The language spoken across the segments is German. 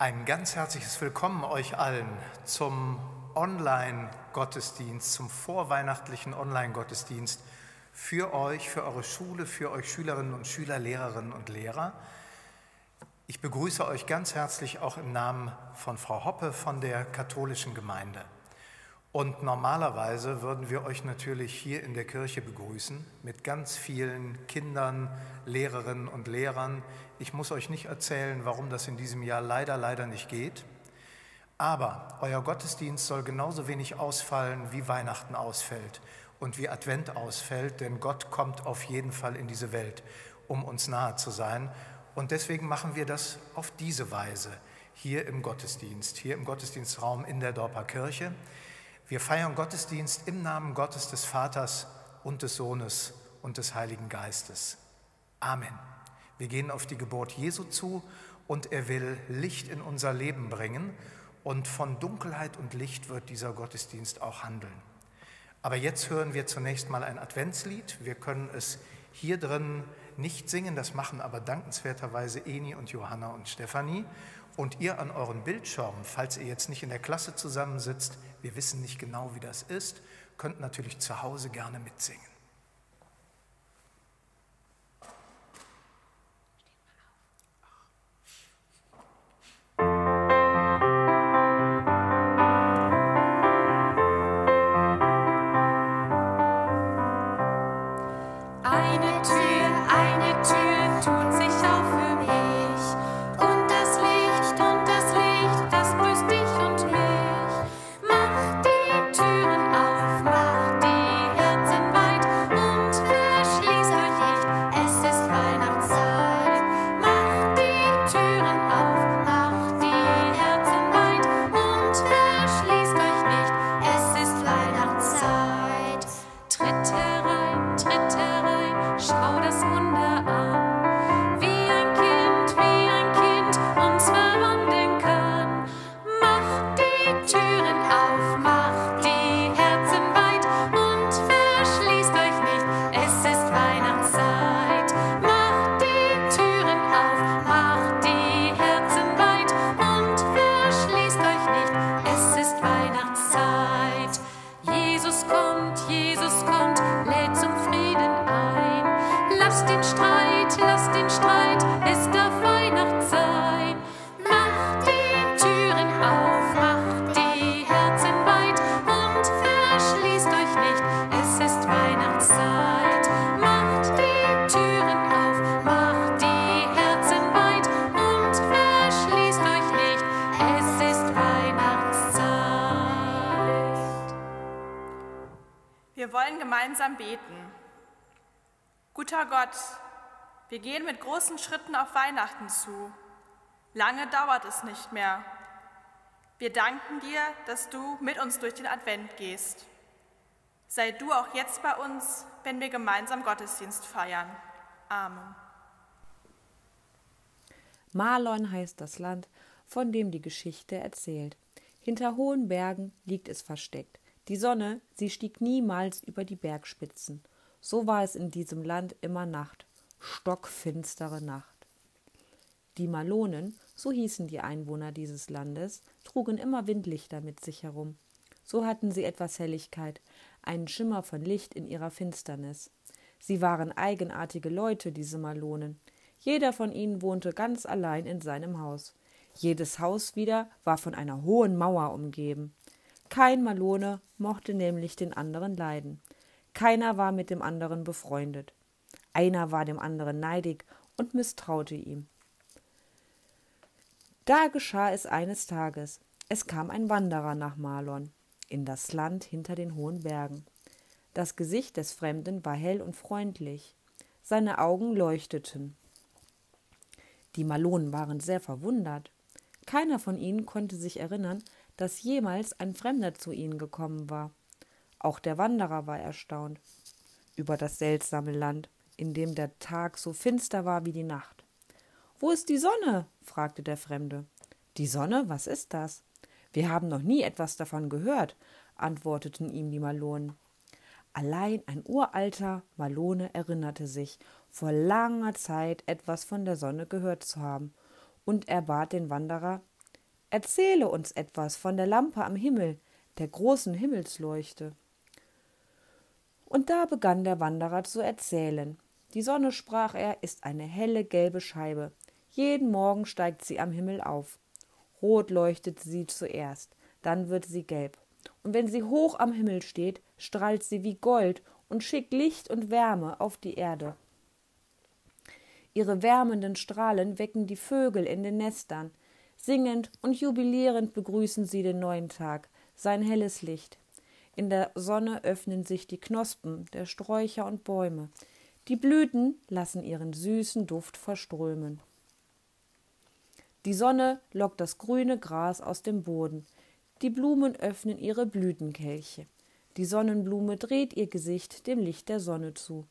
Ein ganz herzliches Willkommen euch allen zum Online-Gottesdienst, zum vorweihnachtlichen Online-Gottesdienst für euch, für eure Schule, für euch Schülerinnen und Schüler, Lehrerinnen und Lehrer. Ich begrüße euch ganz herzlich auch im Namen von Frau Hoppe von der katholischen Gemeinde. Und normalerweise würden wir euch natürlich hier in der Kirche begrüßen, mit ganz vielen Kindern, Lehrerinnen und Lehrern. Ich muss euch nicht erzählen, warum das in diesem Jahr leider nicht geht. Aber euer Gottesdienst soll genauso wenig ausfallen, wie Weihnachten ausfällt und wie Advent ausfällt, denn Gott kommt auf jeden Fall in diese Welt, um uns nahe zu sein. Und deswegen machen wir das auf diese Weise hier im Gottesdienstraum in der Dorper Kirche. Wir feiern Gottesdienst im Namen Gottes, des Vaters und des Sohnes und des Heiligen Geistes. Amen. Wir gehen auf die Geburt Jesu zu und er will Licht in unser Leben bringen. Und von Dunkelheit und Licht wird dieser Gottesdienst auch handeln. Aber jetzt hören wir zunächst mal ein Adventslied. Wir können es hier drin nicht singen, das machen aber dankenswerterweise Eni und Johanna und Stefanie. Und ihr an euren Bildschirmen, falls ihr jetzt nicht in der Klasse zusammensitzt, wir wissen nicht genau, wie das ist, könnt natürlich zu Hause gerne mitsingen. Beten. Guter Gott, wir gehen mit großen Schritten auf Weihnachten zu. Lange dauert es nicht mehr. Wir danken dir, dass du mit uns durch den Advent gehst. Sei du auch jetzt bei uns, wenn wir gemeinsam Gottesdienst feiern. Amen. Malonen heißt das Land, von dem die Geschichte erzählt. Hinter hohen Bergen liegt es versteckt. Die Sonne, sie stieg niemals über die Bergspitzen. So war es in diesem Land immer Nacht, stockfinstere Nacht. Die Malonen, so hießen die Einwohner dieses Landes, trugen immer Windlichter mit sich herum. So hatten sie etwas Helligkeit, einen Schimmer von Licht in ihrer Finsternis. Sie waren eigenartige Leute, diese Malonen. Jeder von ihnen wohnte ganz allein in seinem Haus. Jedes Haus wieder war von einer hohen Mauer umgeben. Kein Malone mochte nämlich den anderen leiden. Keiner war mit dem anderen befreundet. Einer war dem anderen neidig und misstraute ihm. Da geschah es eines Tages. Es kam ein Wanderer nach Malonen, in das Land hinter den hohen Bergen. Das Gesicht des Fremden war hell und freundlich. Seine Augen leuchteten. Die Malonen waren sehr verwundert. Keiner von ihnen konnte sich erinnern, dass jemals ein Fremder zu ihnen gekommen war. Auch der Wanderer war erstaunt über das seltsame Land, in dem der Tag so finster war wie die Nacht. »Wo ist die Sonne?« fragte der Fremde. »Die Sonne? Was ist das? Wir haben noch nie etwas davon gehört«, antworteten ihm die Malonen. Allein ein uralter Malone erinnerte sich, vor langer Zeit etwas von der Sonne gehört zu haben, und er bat den Wanderer, Erzähle uns etwas von der Lampe am Himmel, der großen Himmelsleuchte.« Und da begann der Wanderer zu erzählen. Die Sonne, sprach er, ist eine helle gelbe Scheibe. Jeden Morgen steigt sie am Himmel auf. Rot leuchtet sie zuerst, dann wird sie gelb. Und wenn sie hoch am Himmel steht, strahlt sie wie Gold und schickt Licht und Wärme auf die Erde. Ihre wärmenden Strahlen wecken die Vögel in den Nestern. Singend und jubilierend begrüßen sie den neuen Tag, sein helles Licht. In der Sonne öffnen sich die Knospen der Sträucher und Bäume. Die Blüten lassen ihren süßen Duft verströmen. Die Sonne lockt das grüne Gras aus dem Boden. Die Blumen öffnen ihre Blütenkelche. Die Sonnenblume dreht ihr Gesicht dem Licht der Sonne zu.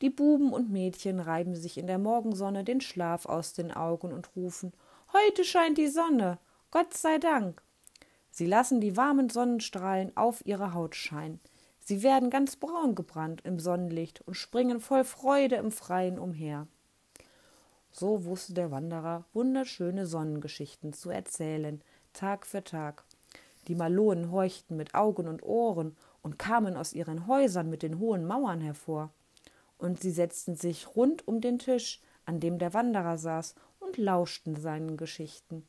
Die Buben und Mädchen reiben sich in der Morgensonne den Schlaf aus den Augen und rufen: »Heute scheint die Sonne, Gott sei Dank!« Sie lassen die warmen Sonnenstrahlen auf ihre Haut scheinen. Sie werden ganz braun gebrannt im Sonnenlicht und springen voll Freude im Freien umher. So wusste der Wanderer, wunderschöne Sonnengeschichten zu erzählen, Tag für Tag. Die Malonen horchten mit Augen und Ohren und kamen aus ihren Häusern mit den hohen Mauern hervor. Und sie setzten sich rund um den Tisch, an dem der Wanderer saß, und lauschten seinen Geschichten.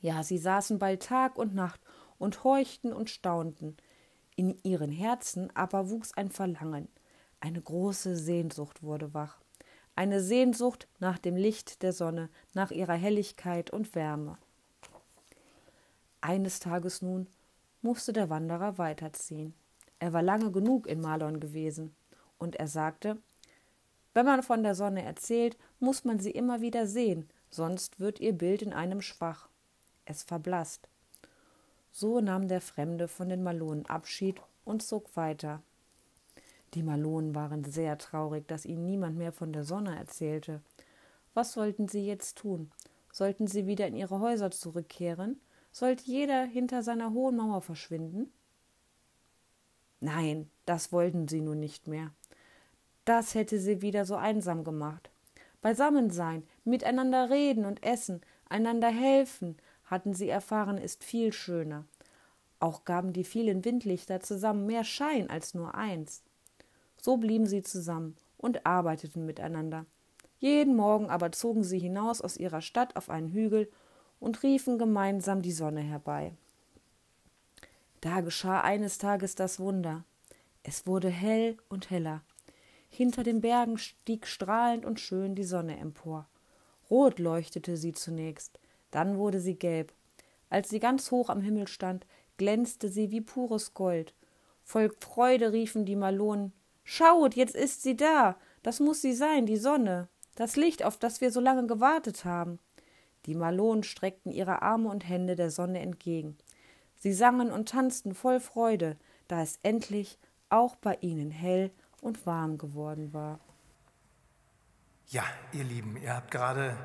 Ja, sie saßen bald Tag und Nacht und horchten und staunten. In ihren Herzen aber wuchs ein Verlangen. Eine große Sehnsucht wurde wach. Eine Sehnsucht nach dem Licht der Sonne, nach ihrer Helligkeit und Wärme. Eines Tages nun musste der Wanderer weiterziehen. Er war lange genug in Malonen gewesen. Und er sagte: Wenn man von der Sonne erzählt, muss man sie immer wieder sehen, sonst wird ihr Bild in einem schwach. Es verblasst. So nahm der Fremde von den Malonen Abschied und zog weiter. Die Malonen waren sehr traurig, dass ihnen niemand mehr von der Sonne erzählte. Was sollten sie jetzt tun? Sollten sie wieder in ihre Häuser zurückkehren? Sollte jeder hinter seiner hohen Mauer verschwinden? Nein, das wollten sie nun nicht mehr. Das hätte sie wieder so einsam gemacht. Beisammen sein, miteinander reden und essen, einander helfen, hatten sie erfahren, ist viel schöner. Auch gaben die vielen Windlichter zusammen mehr Schein als nur eins. So blieben sie zusammen und arbeiteten miteinander. Jeden Morgen aber zogen sie hinaus aus ihrer Stadt auf einen Hügel und riefen gemeinsam die Sonne herbei. Da geschah eines Tages das Wunder. Es wurde hell und heller. Hinter den Bergen stieg strahlend und schön die Sonne empor. Rot leuchtete sie zunächst, dann wurde sie gelb. Als sie ganz hoch am Himmel stand, glänzte sie wie pures Gold. Voll Freude riefen die Malonen: »Schaut, jetzt ist sie da! Das muss sie sein, die Sonne! Das Licht, auf das wir so lange gewartet haben!« Die Malonen streckten ihre Arme und Hände der Sonne entgegen. Sie sangen und tanzten voll Freude, da es endlich auch bei ihnen hell und warm geworden war. Ja, ihr Lieben, ihr habt gerade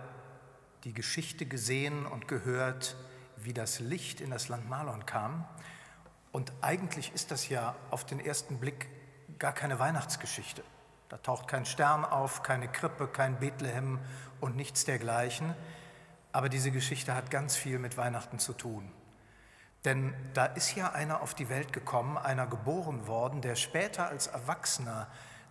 die Geschichte gesehen und gehört, wie das Licht in das Land Malonen kam. Und eigentlich ist das ja auf den ersten Blick gar keine Weihnachtsgeschichte. Da taucht kein Stern auf, keine Krippe, kein Bethlehem und nichts dergleichen. Aber diese Geschichte hat ganz viel mit Weihnachten zu tun. Denn da ist ja einer auf die Welt gekommen, einer geboren worden, der später als Erwachsener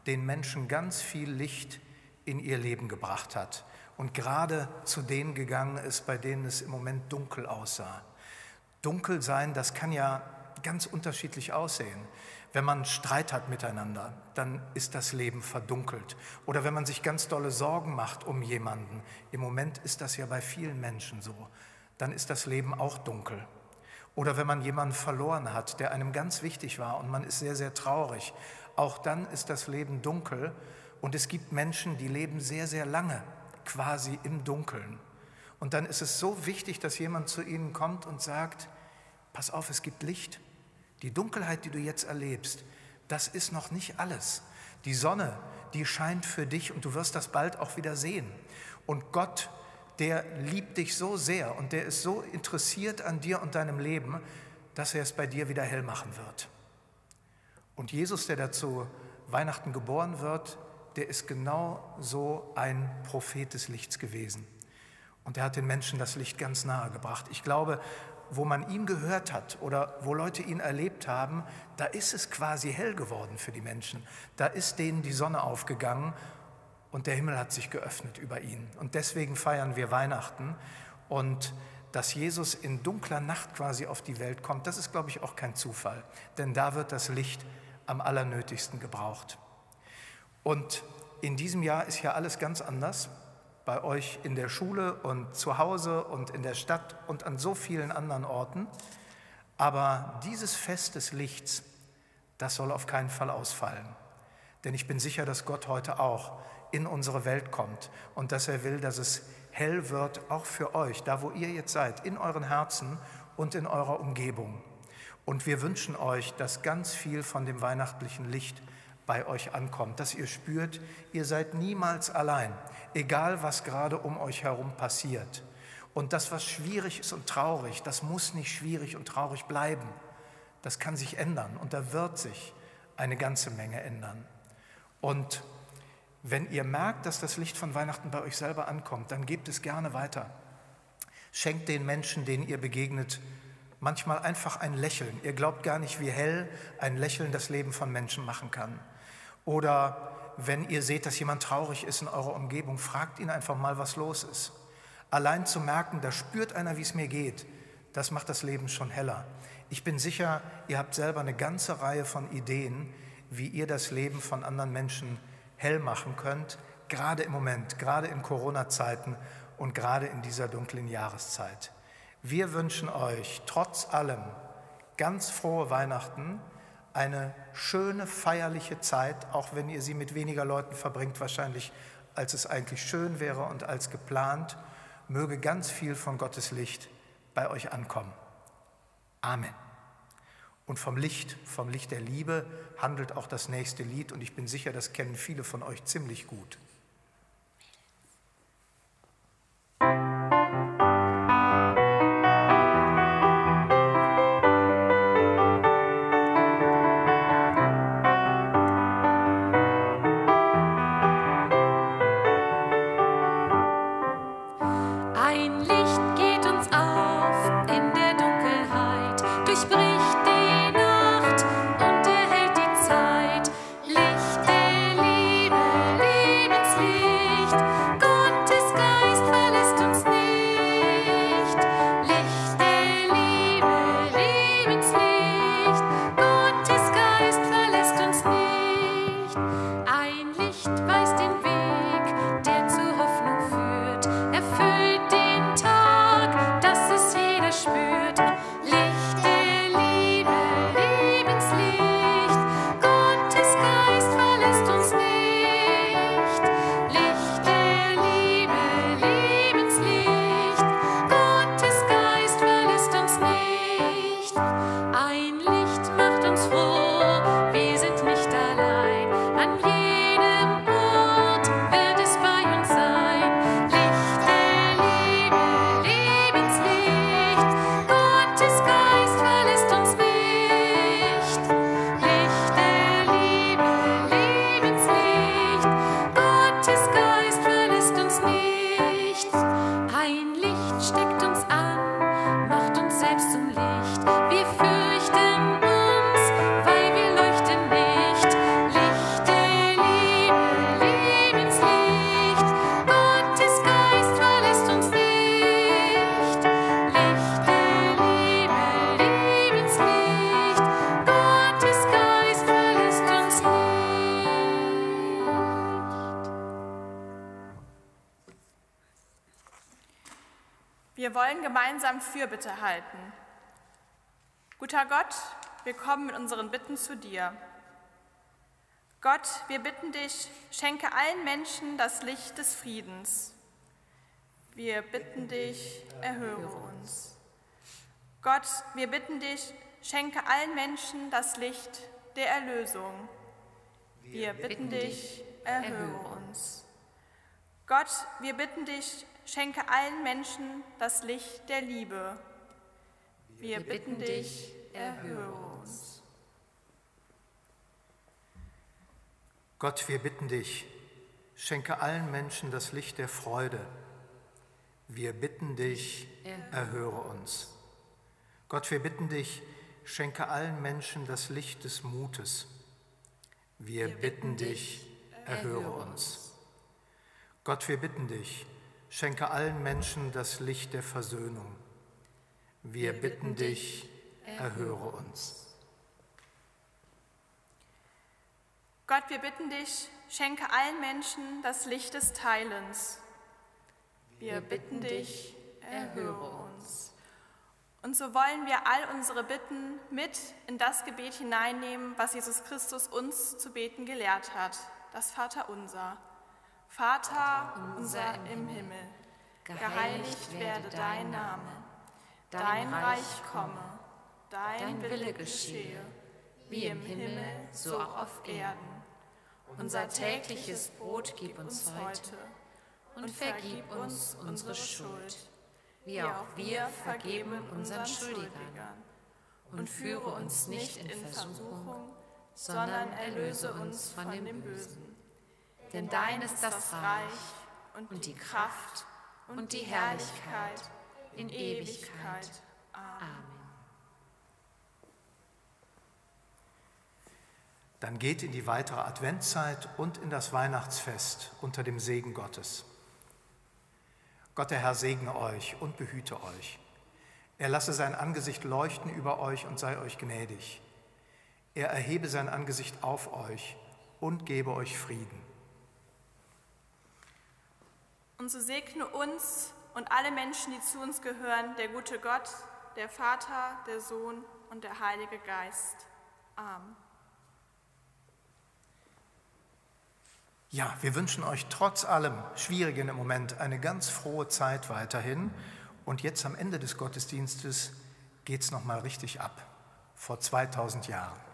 den Menschen ganz viel Licht in ihr Leben gebracht hat und gerade zu denen gegangen ist, bei denen es im Moment dunkel aussah. Dunkel sein, das kann ja ganz unterschiedlich aussehen. Wenn man Streit hat miteinander, dann ist das Leben verdunkelt. Oder wenn man sich ganz dolle Sorgen macht um jemanden, im Moment ist das ja bei vielen Menschen so, dann ist das Leben auch dunkel. Oder wenn man jemanden verloren hat, der einem ganz wichtig war und man ist sehr, sehr traurig, auch dann ist das Leben dunkel. Und es gibt Menschen, die leben sehr, sehr lange quasi im Dunkeln. Und dann ist es so wichtig, dass jemand zu ihnen kommt und sagt: Pass auf, es gibt Licht. Die Dunkelheit, die du jetzt erlebst, das ist noch nicht alles. Die Sonne, die scheint für dich und du wirst das bald auch wieder sehen. Und Gott, der liebt dich so sehr und der ist so interessiert an dir und deinem Leben, dass er es bei dir wieder hell machen wird. Und Jesus, der dazu Weihnachten geboren wird, der ist genau so ein Prophet des Lichts gewesen. Und er hat den Menschen das Licht ganz nahe gebracht. Ich glaube, wo man ihn gehört hat oder wo Leute ihn erlebt haben, da ist es quasi hell geworden für die Menschen. Da ist denen die Sonne aufgegangen und der Himmel hat sich geöffnet über ihn. Und deswegen feiern wir Weihnachten. Und dass Jesus in dunkler Nacht quasi auf die Welt kommt, das ist, glaube ich, auch kein Zufall. Denn da wird das Licht am allernötigsten gebraucht. Und in diesem Jahr ist ja alles ganz anders. Bei euch in der Schule und zu Hause und in der Stadt und an so vielen anderen Orten. Aber dieses Fest des Lichts, das soll auf keinen Fall ausfallen. Denn ich bin sicher, dass Gott heute auch in unsere Welt kommt und dass er will, dass es hell wird, auch für euch, da wo ihr jetzt seid, in euren Herzen und in eurer Umgebung. Und wir wünschen euch, dass ganz viel von dem weihnachtlichen Licht bei euch ankommt, dass ihr spürt, ihr seid niemals allein, egal was gerade um euch herum passiert. Und das, was schwierig ist und traurig, das muss nicht schwierig und traurig bleiben. Das kann sich ändern und da wird sich eine ganze Menge ändern. Und wenn ihr merkt, dass das Licht von Weihnachten bei euch selber ankommt, dann gebt es gerne weiter. Schenkt den Menschen, denen ihr begegnet, manchmal einfach ein Lächeln. Ihr glaubt gar nicht, wie hell ein Lächeln das Leben von Menschen machen kann. Oder wenn ihr seht, dass jemand traurig ist in eurer Umgebung, fragt ihn einfach mal, was los ist. Allein zu merken, da spürt einer, wie es mir geht, das macht das Leben schon heller. Ich bin sicher, ihr habt selber eine ganze Reihe von Ideen, wie ihr das Leben von anderen Menschen hell machen könnt, gerade im Moment, gerade in Corona-Zeiten und gerade in dieser dunklen Jahreszeit. Wir wünschen euch trotz allem ganz frohe Weihnachten, eine schöne feierliche Zeit, auch wenn ihr sie mit weniger Leuten verbringt, wahrscheinlich als es eigentlich schön wäre und als geplant. Möge ganz viel von Gottes Licht bei euch ankommen. Amen. Und vom Licht der Liebe handelt auch das nächste Lied und ich bin sicher, das kennen viele von euch ziemlich gut. Wir wollen gemeinsam Fürbitte halten. Guter Gott, wir kommen mit unseren Bitten zu dir. Gott, wir bitten dich, schenke allen Menschen das Licht des Friedens. Wir bitten dich, erhöre uns. Gott, wir bitten dich, schenke allen Menschen das Licht der Erlösung. Wir bitten dich, erhöre uns. Gott, wir bitten dich, schenke allen Menschen das Licht der Liebe. Wir bitten dich, erhöre uns. Gott, wir bitten dich, schenke allen Menschen das Licht der Freude. wir bitten dich, erhöre uns. Gott, wir bitten dich, schenke allen Menschen das Licht des Mutes. Wir bitten dich, erhöre uns. Gott, wir bitten dich, schenke allen Menschen das Licht der Versöhnung. Wir bitten dich, erhöre uns. Gott, wir bitten dich, schenke allen Menschen das Licht des Teilens. Wir bitten dich, erhöre uns. Und so wollen wir all unsere Bitten mit in das Gebet hineinnehmen, was Jesus Christus uns zu beten gelehrt hat, das Vaterunser. Vater unser im Himmel, geheiligt werde dein Name, dein Reich komme, dein Wille geschehe, wie im Himmel, so auch auf Erden. Unser tägliches Brot gib uns heute und vergib uns unsere Schuld, wie auch wir vergeben unseren Schuldigern. Und führe uns nicht in Versuchung, sondern erlöse uns von dem Bösen. Denn dein ist das Reich und die Kraft und die Herrlichkeit in Ewigkeit. Amen. Dann geht in die weitere Adventszeit und in das Weihnachtsfest unter dem Segen Gottes. Gott, der Herr, segne euch und behüte euch. Er lasse sein Angesicht leuchten über euch und sei euch gnädig. Er erhebe sein Angesicht auf euch und gebe euch Frieden. Und so segne uns und alle Menschen, die zu uns gehören, der gute Gott, der Vater, der Sohn und der Heilige Geist. Amen. Ja, wir wünschen euch trotz allem Schwierigen im Moment eine ganz frohe Zeit weiterhin. Und jetzt am Ende des Gottesdienstes geht's nochmal richtig ab, vor 2000 Jahren.